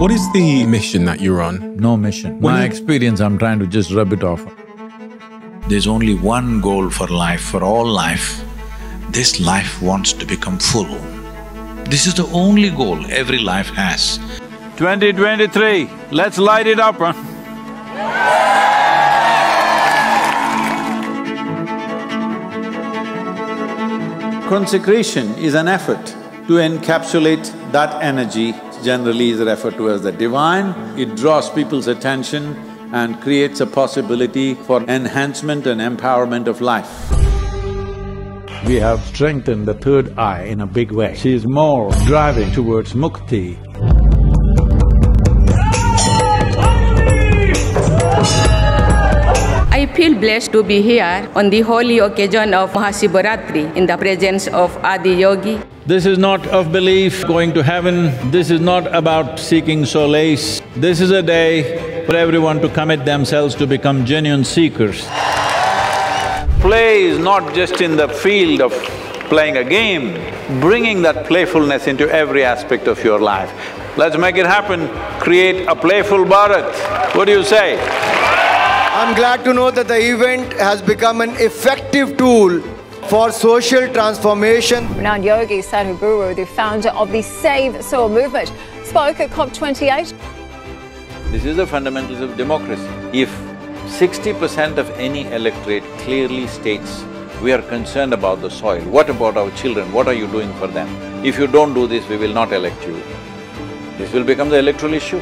What is the mission that you're on? No mission. My experience, I'm trying to just rub it off. There's only one goal for life, for all life. This life wants to become full. This is the only goal every life has. 2023, let's light it up, huh? Consecration is an effort to encapsulate that energy, generally is referred to as the divine. It draws people's attention and creates a possibility for enhancement and empowerment of life. We have strengthened the third eye in a big way. She is more driving towards mukti. I feel blessed to be here on the holy occasion of Mahashivaratri in the presence of Adi Yogi. This is not of belief, going to heaven, this is not about seeking solace. This is a day for everyone to commit themselves to become genuine seekers. Play is not just in the field of playing a game, bringing that playfulness into every aspect of your life. Let's make it happen, create a playful Bharat. What do you say? I'm glad to know that the event has become an effective tool for social transformation. Renowned yogi Sadhguru, the founder of the Save Soil Movement, spoke at COP28. This is the fundamentals of democracy. If 60% of any electorate clearly states, we are concerned about the soil, what about our children, what are you doing for them? If you don't do this, we will not elect you. This will become the electoral issue.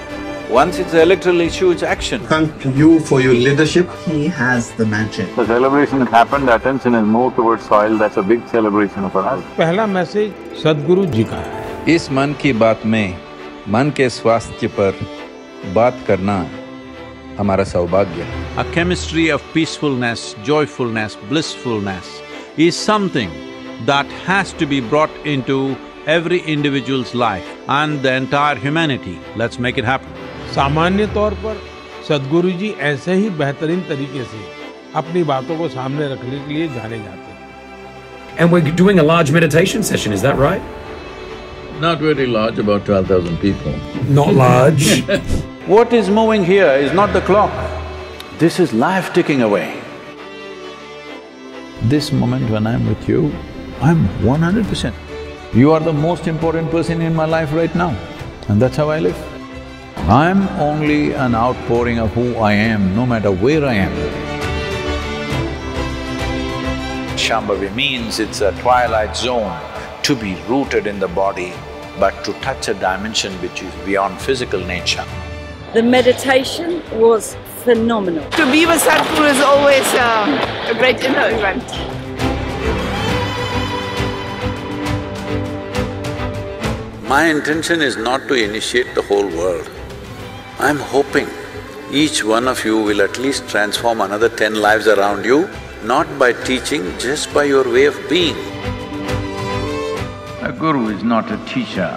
Once it's an electoral issue, it's action. Thank you for your leadership. He has the magic. The celebration that happened, the attention has moved towards soil. That's a big celebration for us. Pehla message Sadhguru ji ka hai. Is man ki baat mein, man ke swasthya par baat karna hamara saubhagya. A chemistry of peacefulness, joyfulness, blissfulness is something that has to be brought into every individual's life and the entire humanity. Let's make it happen. सामान्य तौर पर सद्गुरु जी ऐसे ही बेहतरीन तरीके से अपनी बातों को सामने रखने के लिए जाने जाते हैं। And we're doing a large meditation session, is that right? Not really large, about 12,000 people. Not large. What is moving here is not the clock. This is life ticking away. This moment when I'm with you, I'm 100%. You are the most important person in my life right now, and that's how I live. I'm only an outpouring of who I am, no matter where I am. Shambhavi means it's a twilight zone, to be rooted in the body, but to touch a dimension which is beyond physical nature. The meditation was phenomenal. To be with Sadhguru is always a great inner event. My intention is not to initiate the whole world. I'm hoping each one of you will at least transform another 10 lives around you, not by teaching, just by your way of being. A guru is not a teacher.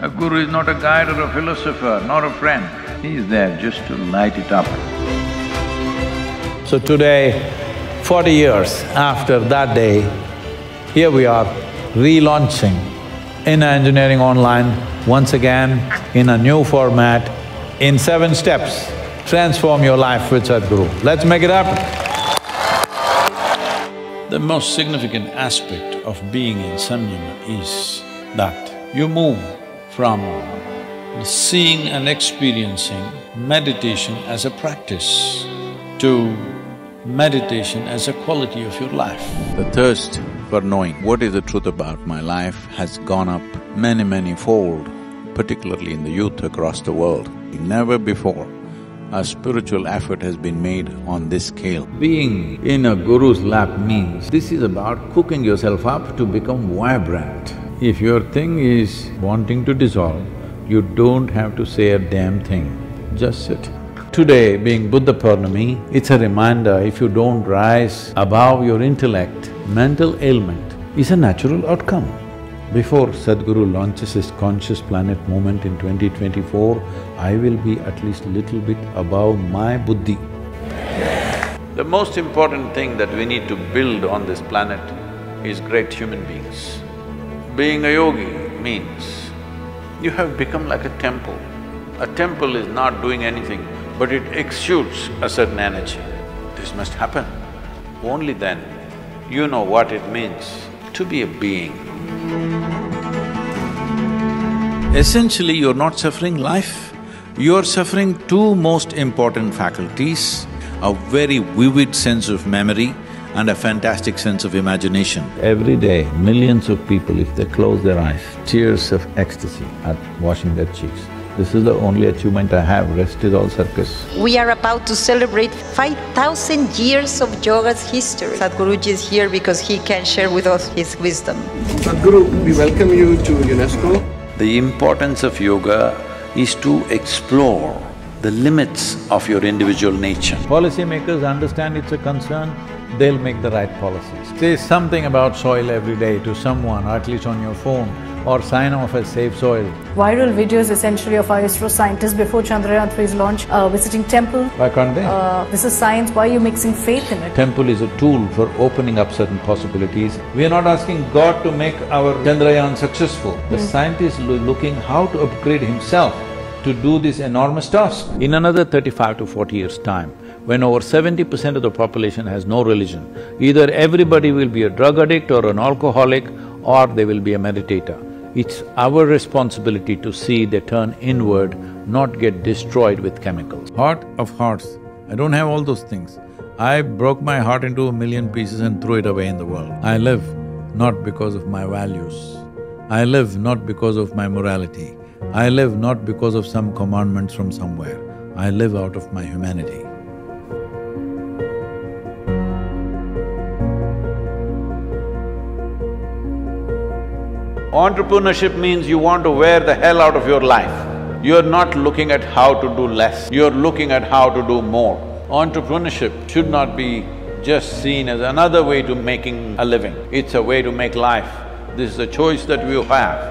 A guru is not a guide or a philosopher, nor a friend. He is there just to light it up. So today, 40 years after that day, here we are relaunching Inner Engineering Online, once again, in a new format, in 7 steps, transform your life with Sadhguru. Let's make it happen. The most significant aspect of being in Samyama is that you move from seeing and experiencing meditation as a practice to meditation as a quality of your life. The thirst for knowing what is the truth about my life has gone up many, many fold, particularly in the youth across the world. Never before a spiritual effort has been made on this scale. Being in a guru's lap means this is about cooking yourself up to become vibrant. If your thing is wanting to dissolve, you don't have to say a damn thing, just sit. Today, being Buddha Purnami, it's a reminder if you don't rise above your intellect, mental ailment is a natural outcome. Before Sadhguru launches his Conscious Planet movement in 2024, I will be at least little bit above my buddhi. The most important thing that we need to build on this planet is great human beings. Being a yogi means you have become like a temple. A temple is not doing anything, but it exudes a certain energy. This must happen. Only then you know what it means to be a being. Essentially, you're not suffering life, you're suffering two most important faculties, a very vivid sense of memory and a fantastic sense of imagination. Every day, millions of people, if they close their eyes, tears of ecstasy are washing their cheeks. This is the only achievement I have, rest is all circus. We are about to celebrate 5,000 years of yoga's history. Sadhguruji is here because he can share with us his wisdom. Sadhguru, we welcome you to UNESCO. The importance of yoga is to explore the limits of your individual nature. Policymakers understand it's a concern, they'll make the right policies. Say something about soil every day to someone, or at least on your phone, or sign off as Save Soil. Viral videos essentially of our ISRO scientists before Chandrayaan-3's launch, visiting temple. Why can't they? This is science, why are you mixing faith in it? Temple is a tool for opening up certain possibilities. We are not asking God to make our Chandrayaan successful. The scientist is looking how to upgrade himself to do this enormous task. In another 35 to 40 years' time, when over 70% of the population has no religion, either everybody will be a drug addict or an alcoholic, or they will be a meditator. It's our responsibility to see they turn inward, not get destroyed with chemicals. Heart of hearts, I don't have all those things. I broke my heart into 1,000,000 pieces and threw it away in the world. I live not because of my values. I live not because of my morality. I live not because of some commandments from somewhere. I live out of my humanity. Entrepreneurship means you want to wear the hell out of your life. You're not looking at how to do less, you're looking at how to do more. Entrepreneurship should not be just seen as another way to making a living. It's a way to make life. This is a choice that you have.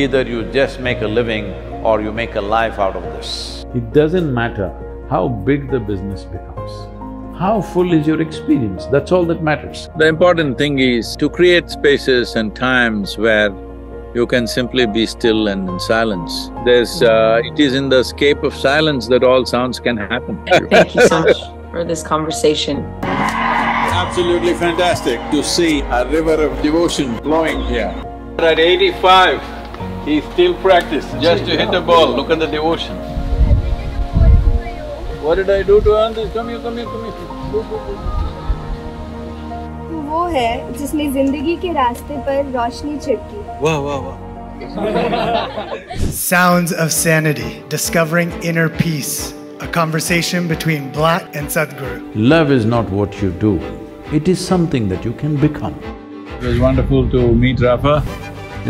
Either you just make a living or you make a life out of this. It doesn't matter how big the business becomes. How full is your experience? That's all that matters. The important thing is to create spaces and times where you can simply be still and in silence. It is in the escape of silence that all sounds can happen. Thank you so much for this conversation. Absolutely fantastic to see a river of devotion flowing here. At 85, he still practiced just to hit the ball. Look at the devotion. What did I do to earn this? Come here, come here, come here. Go, go, go. वो है जिसमें जिंदगी के रास्ते पर रोशनी छिटकी। वाह वाह वाह। Sounds of Sanity, Discovering Inner Peace, a conversation between Black and Sadhguru. Love is not what you do, it is something that you can become. It was wonderful to meet Rafa.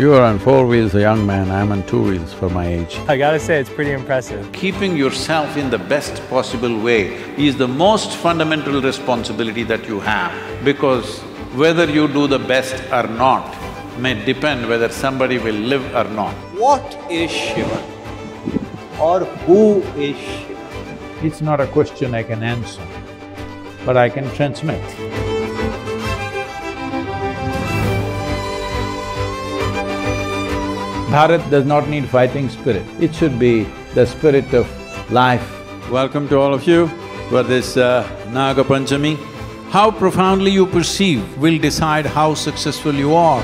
You are on four wheels, a young man, I'm on two wheels for my age. I gotta say, it's pretty impressive. Keeping yourself in the best possible way is the most fundamental responsibility that you have, because whether you do the best or not may depend whether somebody will live or not. What is Shiva or who is Shiva? It's not a question I can answer, but I can transmit. Bharat does not need fighting spirit, it should be the spirit of life. Welcome to all of you for this Naga Panchami. How profoundly you perceive will decide how successful you are.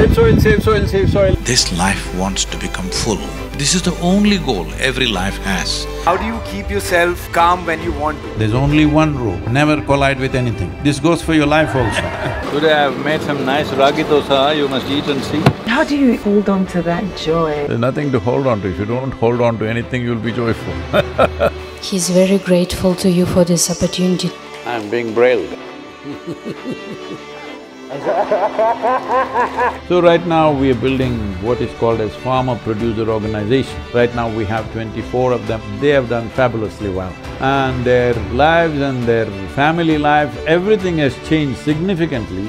Save soil, save soil, save soil. This life wants to become full. This is the only goal every life has. How do you keep yourself calm when you want to? There's only one rule, never collide with anything. This goes for your life also. Today I've made some nice ragi dosa, you must eat and see. How do you hold on to that joy? There's nothing to hold on to. If you don't hold on to anything, you'll be joyful. He's very grateful to you for this opportunity. I'm being brailed. So right now we are building what is called as farmer producer organization. Right now we have 24 of them. They have done fabulously well. And their lives and their family life, everything has changed significantly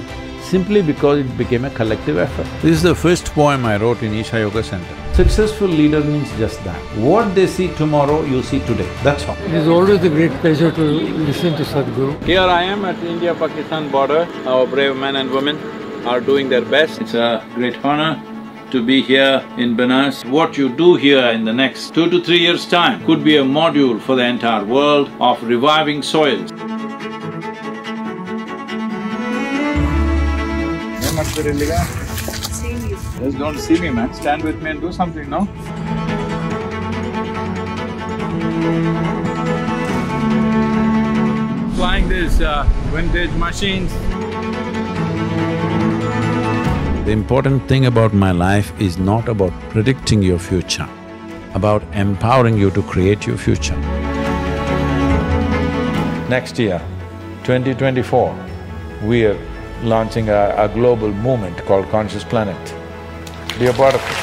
simply because it became a collective effort. This is the first poem I wrote in Isha Yoga Center. Successful leader means just that. What they see tomorrow, you see today, that's all. It is always a great pleasure to listen to Sadhguru. Here I am at India-Pakistan border. Our brave men and women are doing their best. It's a great honor to be here in Benas. What you do here in the next 2 to 3 years' time could be a module for the entire world of reviving soils. Just don't see me, man. Stand with me and do something, no? Flying these vintage machines. The important thing about my life is not about predicting your future, about empowering you to create your future. Next year, 2024, we are launching a global movement called Conscious Planet. Be a part of it.